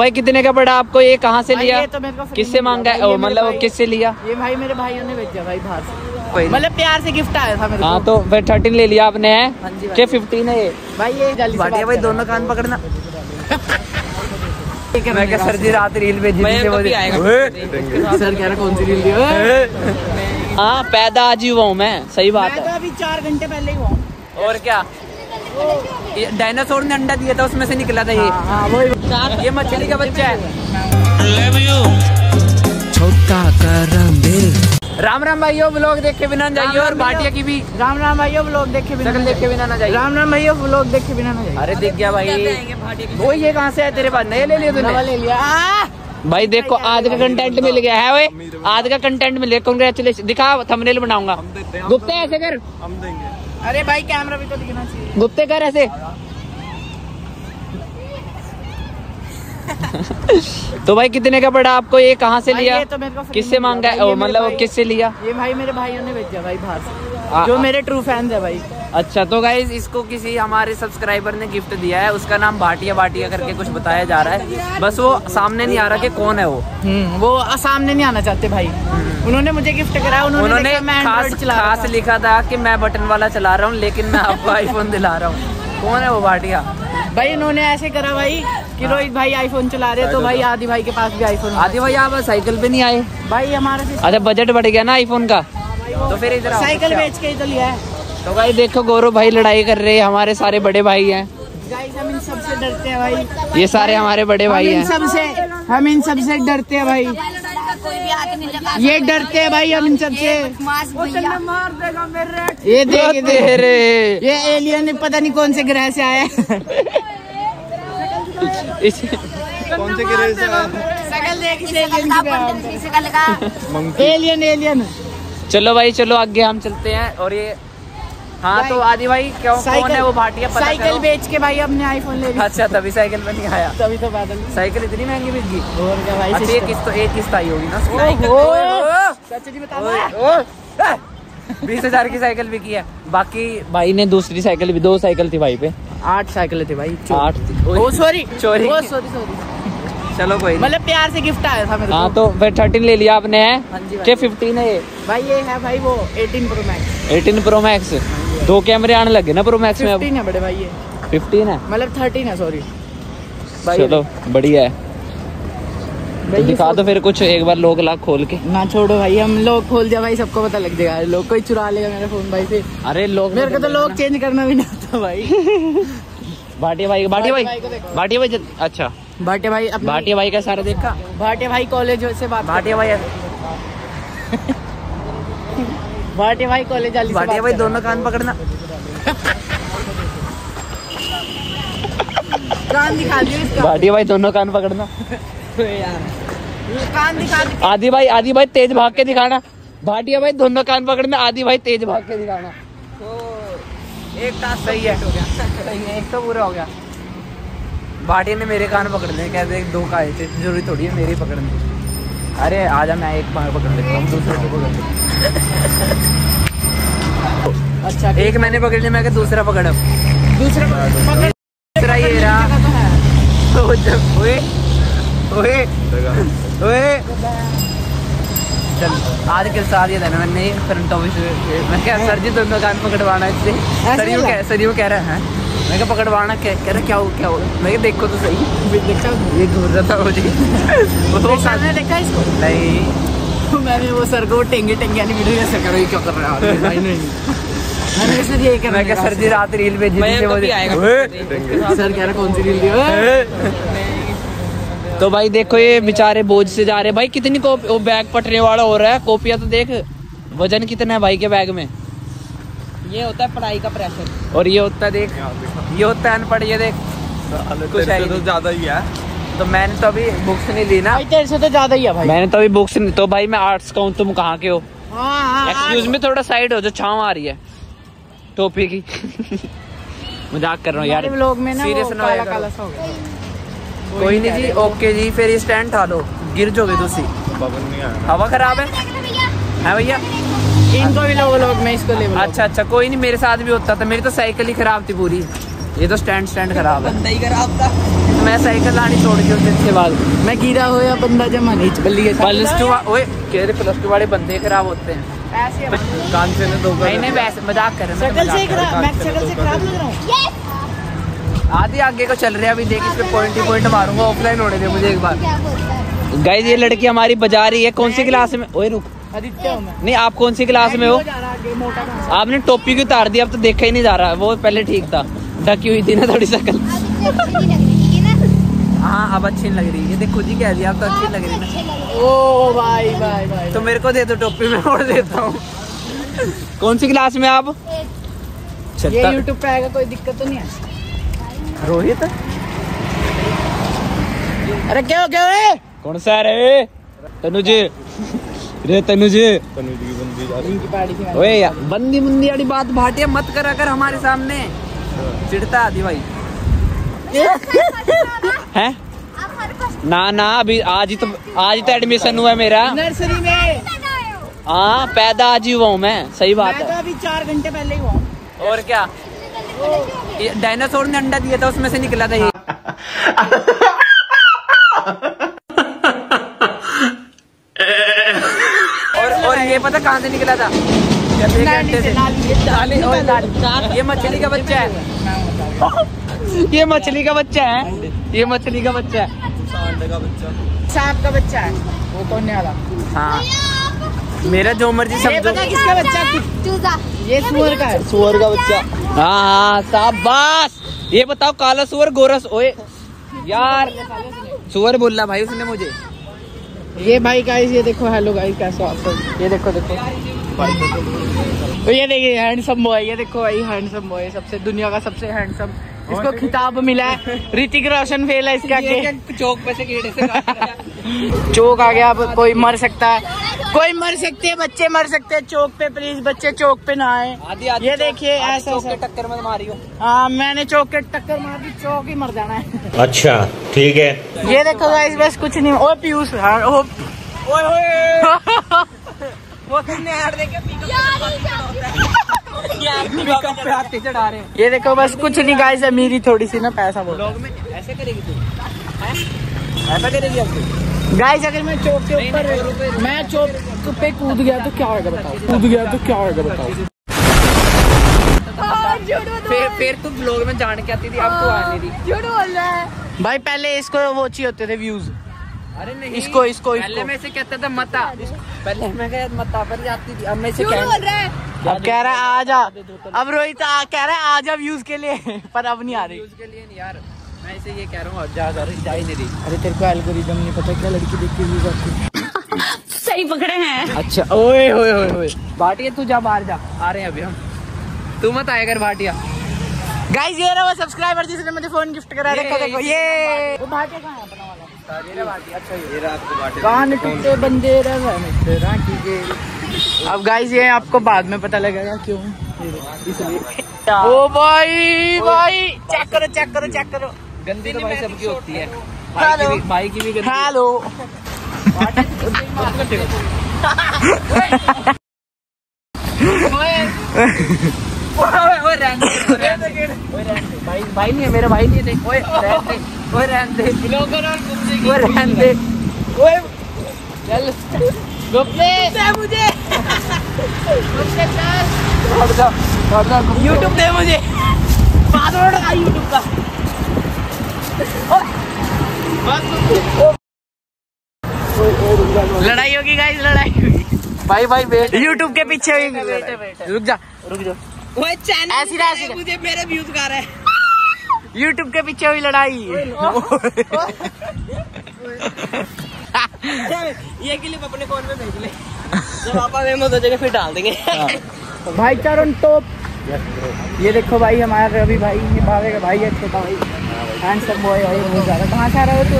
भाई कितने का पड़ा आपको? ये कहाँ से लिया? तो किससे मांगा है? मतलब किससे लिया ये? भाई मेरे भाइयों ने भेजा भाई बाहर से, मतलब प्यार से गिफ्ट आया था मेरे को। हाँ तो फिर 13 ले लिया आपने है के 15 है ये भाई। ये जल्दी से भाई दोनों कान पकड़ना। मैं क्या सर जी रात रील भेजी थी, सर कह रहा कौन सी रील दी? हाँ पैदा आज ही हुआ हूँ मैं, सही बात है, अभी 4 घंटे पहले ही हुआ। और क्या डायनासोर ने अंडा दिया था उसमें से निकला था ये। हाँ, वही ये मछली का बच्चा है छोटा करंबीर। राम राम भाइयों, ब्लॉग देखे बिना जाइए। और भाटिया की भी राम राम भाइयों, ब्लॉग देखे बिना ना जाइए। राम राम भाइयों, ब्लॉग देखे बिना ना जाइए। अरे देख गया भाई वो, ये कहाँ से है तेरे पास? नए ले लिया तूने? ले लिया भाई। देखो आज का कंटेंट मिल गया है वे, आज का कंटेंट मिल गया। कांग्रेचुलेशन दिखा, थंबनेल बनाऊंगा। गुप्ते ऐसे कर, हम देंगे। अरे भाई कैमरा भी तो दिखना चाहिए। गुप्ते कर ऐसे। तो भाई कितने का पड़ा आपको? ये कहाँ से लिया? तो किससे मांगा है? मतलब किससे लिया ये? भाई मेरे भाइयों ने भेजा भाई बाहर से, जो मेरे ट्रू फैंस है भाई। अच्छा तो गाइज इसको किसी हमारे सब्सक्राइबर ने गिफ्ट दिया है, उसका नाम भाटिया भाटिया करके कुछ बताया जा रहा है, बस वो सामने नहीं आ रहा कि कौन है वो सामने नहीं आना चाहते भाई। उन्होंने मुझे गिफ्ट कराया, उन्होंने खास लिखा था कि मैं बटन वाला चला रहा हूँ लेकिन मैं आपको आईफोन दिला रहा हूँ। कौन है वो भाटिया भाई? इन्होंने ऐसे करा भाई कि रोहित भाई आईफोन चला रहे तो भाई आदि भाई के पास भी आईफोन। आदि भाई आप साइकिल पे नहीं आए भाई हमारे? अच्छा बजट बढ़ गया ना आईफोन का, तो फिर इधर साइकिल बेच के इधर लिया है। तो भाई देखो गौरव भाई लड़ाई कर रहे हैं, हमारे सारे बड़े भाई हैं। हम इन सबसे डरते हैं भाई, ये सारे हमारे बड़े भाई हैं। हम इन सबसे डरते हैं भाई, ये डरते हैं भाई हम इन सबसे। ये देख दे रे, ये एलियन पता नहीं कौन से ग्रह से आया है। कौन से एलियन एलियन। चलो भाई चलो आगे हम चलते हैं। और ये हाँ तो आदि भाई क्यों कौन है वो भाटिया? साइकिल बेच के भाई हमने आईफोन ले लिया। अच्छा तभी साइकिल में नहीं आया, तभी तो बादल साइकिल इतनी महंगी बिक गई। और क्या भाई अच्छा, एक किस्त आई होगी ना सच जी बता। 20,000 की साइकिल बिकी है, बाकी भाई ने दूसरी साइकिल भी, 2 साइकिल थी भाई पे, 8 साइकिल थी भाई, 8 थी। सॉरी। चलो कोई, मतलब प्यार से गिफ्ट आया था मेरे को। हाँ तो फिर 13 ले लिया आपने है के 15 है ये भाई? ये है भाई वो 18 प्रो मैक्स। 2 कैमरे आने लगे ना प्रो मैक्स में अब। 15 है बड़े भाई, ये 15 है मतलब 13 है सॉरी। चलो बढ़िया है, दिखा दो फिर कुछ एक बार लोग लाख खोल के। ना छोड़ो भाई, हम लोग खोल दिया भाई सबको पता लग जाएगा, लोग कोई चुरा लेगा मेरा फोन भाई से। अरे लोग मेरे को तो लोग चेंज करना भी नहीं आता भाई। भाटिया भाई अच्छा भाटिया भाई का सारा देखा। भाटिया भाई कॉलेज से बात, भाटिया भाई कॉलेज वाली, भाटिया भाई दोनों कान पकड़ना। कान दिखा दियो, भाटिया भाई दोनों कान पकड़ना। कान दिखा दो आदि भाई तेज भाग के दिखाना। भाटिया भाई दोनों कान पकड़ना, आदि भाई तेज भाग के दिखाना। एक टास्क सही है, एक तो पूरा हो गया। भाटिया ने मेरे कान पकड़ने क्या, देख 2 काए थे, जरूरी थोड़ी है मेरे पकड़ने। अरे आजा मैं एक बार पकड़ लेता हूँ, दूसरे को पकड़ लेता। अच्छा एक मैंने पकड़ लिया, मैं क्या दूसरा पकड़, अब दूसरा ये रहा। तो जब ओए चल आज के साथ ये देना मैंने फ्रंट ऑफिस में, क्या सर जी दोनों कान पकड़वाना इससे। सर यू कह रहा है, मैं क्या पकड़वाना, कह रहा क्या हो मैं क्या, देखो तो सही देखा ये घूर रहा था मुझे। वो सामने देखा इसको नहीं, मैंने वो सर को टेंगे यानी वीडियो सर करो ये क्या कर रहा है भाई। नहीं सर ये कह रहा, सर जी रात रील भेजी थी, सर कह रहा कौन सी रील दी। तो भाई देखो ये बेचारे बोझ से जा रहे भाई, कितनी वो बैग पटने वाला हो रहा है। कॉपियां तो देख, वजन कितना है भाई के बैग में। ये होता है पढ़ाई का प्रेशर, और ये होता है देख, ये होता है अनपढ़। ये देख कुछ तो ज्यादा ही है, तो मैंने तो अभी बुक्स नहीं ली ना, तेरे से तो ज्यादा ही है भाई। मैंने तो अभी बुक्स नहीं, तो भाई मैं आर्ट्स का हूँ, तुम कहाँ के हो? एक्सक्यूज में थोड़ा साइड हो, जो छाँव आ रही है टोपी की। मजाक कर रहा हूँ यार, ब्लॉग में सीरियस ना हो। कोई नहीं जी, ओके जी फिर स्टैंड ठा लो, गिर जाओगे तुसी। हवा खराब है भैया, इनको भी लो लोग, मैं इसको ले। अच्छा कोई नहीं, मेरे साथ भी होता था, मेरी तो साइकिल ही खराब थी पूरी। ये तो स्टैंड खराब है, बंदा ही खराब था। मैं साइकिल लानी छोड़ के उसके बाद मैं गिरा हुआ बंदा जमा नीच बल्ली प्लस टू वाले बंदे खराब होते हैं कान से दो मैंने वैसे मजाक कर रहा हूँ। आधे आगे को चल रहा है अभी देख इसमें पॉइंट ही पॉइंट मारूंगा। ऑफलाइन होने दे मुझे एक बार। गाइस ये लड़की हमारी बजा रही है। कौन सी क्लास में? ओए रुक नहीं आप कौन सी क्लास में हो? आपने टोपी क्यों उतार दी? अब तो देखा ही नहीं जा रहा। वो पहले ठीक था, ढकी हुई थी ना थोड़ी शकल। हाँ अब अच्छी लग रही है। देखो जी कह दिया आप तो अच्छी लग रही है। ओ भाई भाई भाई तो मेरे को दे दो टोपी में और देता हूँ। कौन सी क्लास में आप? ये यूट्यूब पे आएगा कोई दिक्कत तो नहीं है रोहित? अरे क्या हो गया? कौन सा रे तनुज? रे तनुज बंदी बंदी वाली बात भाटिया मत करा कर हमारे सामने। चिड़ता आदि भाई है ना ना। अभी आज ही तो एडमिशन हुआ है मेरा नर्सरी में। हाँ पैदा आज ही हुआ हूँ मैं। सही बात है। मैं तो अभी 4 घंटे पहले ही हुआ। और क्या डायनासोर ने अंडा दिया था उसमें से निकला था ये। और ये पता कहाँ से निकला था? ये मछली का बच्चा है। ये मछली का बच्चा है। ये मछली का बच्चा है। अंडे का बच्चा, सांप का बच्चा है वो कौन वाला? हाँ मेरा जो मर्जी समझो। किसका बच्चा? ये सुअर का है। सुअर का बच्चा। हाँ शाबाश। ये बताओ काला सुअर गोरस? ओए यार सुअर बोल रहा भाई उसने मुझे। ये भाई गाइस ये देखो। हेलो गाइस कैसे हो आप सब? ये देखो देखो तो ये देखिए हैंडसम बॉय। ये देखो भाई हैंडसम बॉय सबसे दुनिया का सबसे हैंडसम। इसको खिताब मिला है। ऋतिक रोशन फेल है इसका। चौक पे से गेड़े से चौक आ गया। अब कोई मर सकता है, कोई मर सकते हैं, बच्चे मर सकते हैं चौक पे। प्लीज बच्चे चौक पे ना आए। ये देखिए ऐसा चौक के टक्कर मत मारियो। हाँ मैंने चौक के टक्कर मार दी, चौक ही मर जाना है। अच्छा ठीक है। ये देखो गाइस बस कुछ नहीं। ओ पीयूष वो यार चढ़ा रहे हैं। ये देखो बस कुछ नहीं गाइस। अमीरी थोड़ी सी ना पैसा बोल लोग में ऐसे करेगी तू ऐसा करेगी आपको। गाइस अगर मैं चौक के ऊपर मैं चौक पे कूद गया तो क्या होगा बताओ? कूद गया तो क्या होगा बताओ? फिर तू ब्लॉग में जान के आती थी आपको आने दी भाई। पहले इसको वो चाहिए होते थे व्यूज। अरे नहीं इसको इसको पहले मैं इसे कहता था मता। पहले मैं कह मता पर जाती थी। अब मैं इसे अब कह रहा है आजा। अब रोहित कह रहा है आजा व्यूज के लिए, पर अब नहीं आ रही व्यूज के लिए। नहीं यार मैं इसे ये कह रहा हूँ नहीं रही। अरे तेरे को एल्गोरिदम नहीं पता क्या? लड़की देख के व्यूज आती सही पकड़े हैं। अच्छा ओए होए होए भाटिया तू जा बाहर जा। आ रहे हैं अभी हम। तू मत आया कर भाटिया। गाइस ये रहा वो सब्सक्राइबर जिसने मुझे फोन गिफ्ट करा रखा। देखो ये भाटिया कहाँ है? अच्छा बंदे अब गाइस ये आपको बाद में पता लगेगा क्यों। ओ भाई भाई चेक करो चेक करो चेक करो। गंदी तो भाई सबकी होती है। भाई की भी गंदी। हेलो भाई भाई नहीं है मेरा। भाई नहीं है वो रहने दे। वो रहने दे। चल मुझे यूट्यूब दे मुझे पासवर्ड का यूट्यूब का। लड़ाई होगी गाइस लड़ाई होगी। भाई भाई वेट यूट्यूब के पीछे हुई। रुक जा ऐसी मुझे मेरे व्यूज का रहा है। YouTube के पीछे हुई लड़ाई। ये क्लिप अपने फोन में भेज ले। जब आपा में दो जगह फिर डाल देंगे। भाई चार ऑन टॉप। ये देखो भाई हमारे रवि भाई ये भावे का भाई है छोटा भाई हैंडसम बॉय। भाई बहुत ज्यादा। कहाँ से आ रहे हो तू?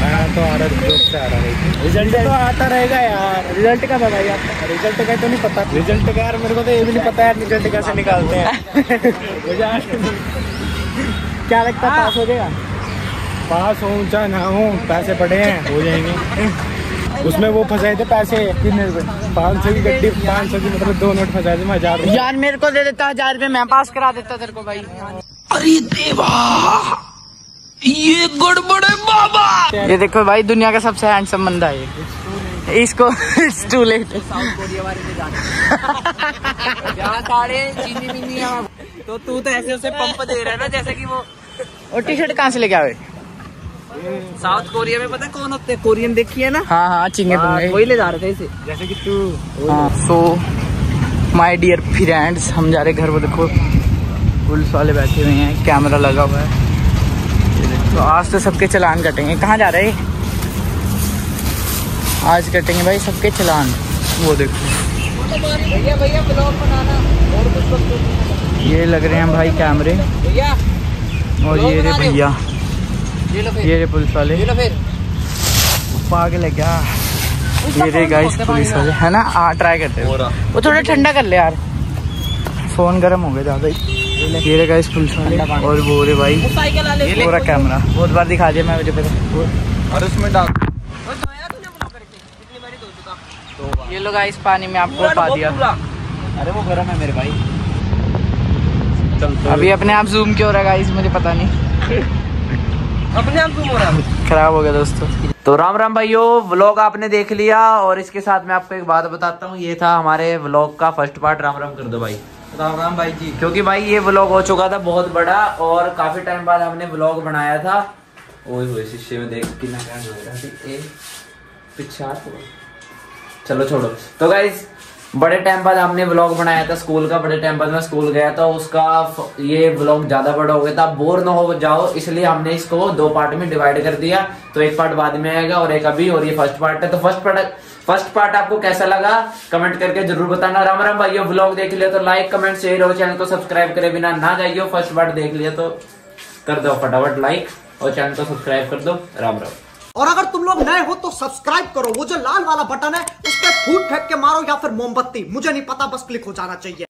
मैं तो आ रहा हूँ। रिजल्ट तो आता रहेगा यार। रिजल्ट का भाई आपका? रिजल्ट का तो नहीं पता। रिजल्ट का यार मेरे को तो ये भी नहीं पता यार रिजल्ट कैसे निकालते हैं। क्या लगता है पास हो जाएगा? पास हो चाहे ना हो पैसे पड़े हैं हो जाएंगे। उसमें वो फंसाए थे पैसे कितने रुपए? 500 की गड्डी 500 की मतलब 2 नोट फंसाए थे मैं 1000 रुपए। यार मेरे को दे देता 1000 रुपए मैं पास करा देता तेरे को भाई। अरे देवा ये गड़बड़े बाबा। ये देखो भाई दुनिया का सबसे हैंडसम बंदा है ये। इसको इट्स टू लेट। तो तू तो ऐसे उसे पंप दे रहा है ना जैसे कि वो। और टी शर्ट कहाँ से लेके आवे? साउथ कोरिया में पता कौन होते हैं? कोरियन देखी है ना? हाँ हाँ चिंगे तुमने। वही ले जा रहे थे इसे जैसे कि तू। सो माय डियर फ्रेंड्स हम जा रहे घर। वो देखो पुलिस वाले बैठे हुए हैं, कैमरा लगा हुआ है। तो आज तो सबके चलान कटेंगे। कहाँ जा रहे हैं? आज कटेंगे भाई सबके चलान। वो देखो भैया भैया ब्लॉग बनाना और कुछ। ये लग रहे हैं भाई कैमरे। और ये रे भैया, ये रे पुलिस वाले, पागल है क्या? ये रे गाइस पुलिस वाले है ना। ट्राई करते हैं वो थोड़ा ठंडा कर ले यार, फोन गर्म हो गया ज़्यादा ही। ये रे गाइस पुलिस वाले और वो रे भाई पूरा कैमरा बहुत बार दिखा दिया मैं मुझे पता। और उसमें डाल तो ये लोग गाइस पानी में आपको पा दिया। अरे वो गर्म है मेरे भाई। अभी अपने आप जूम क्यों हो रहा है गाइस मुझे पता नहीं। अपने आप जूम हो रहा है, खराब हो गया दोस्तों। तो राम राम भाइयों, व्लॉग आपने देख लिया और इसके साथ मैं आपको एक बात बताता हूँ, ये था हमारे व्लॉग का फर्स्ट पार्ट। राम राम कर दो भाई। राम राम भाई जी। क्योंकि भाई ये व्लॉग हो चुका था बहुत बड़ा और काफी टाइम बाद हमने व्लॉग बनाया था। ओए शीशे में देख कितना पिछाड़। चलो छोड़ो। तो गाइस बड़े टाइम बाद हमने व्लॉग बनाया था स्कूल का। बड़े टाइम बाद मैं स्कूल गया था, उसका ये व्लॉग ज्यादा बड़ा हो गया था। बोर ना हो जाओ इसलिए हमने इसको दो पार्ट में डिवाइड कर दिया। तो एक पार्ट बाद में आएगा और एक अभी, और ये फर्स्ट पार्ट है। तो फर्स्ट पार्ट आपको कैसा लगा कमेंट करके जरूर बताना। राम राम भाइयों, व्लॉग देख लिया तो लाइक कमेंट शेयर और चैनल को सब्सक्राइब करे बिना ना जाइयो। फर्स्ट पार्ट देख लिया तो कर दो फटाफट लाइक और चैनल को सब्सक्राइब कर दो। राम राम। और अगर तुम लोग नए हो तो सब्सक्राइब करो, वो जो लाल वाला बटन है उस पर फूट फेंक के मारो या फिर मोमबत्ती, मुझे नहीं पता, बस क्लिक हो जाना चाहिए।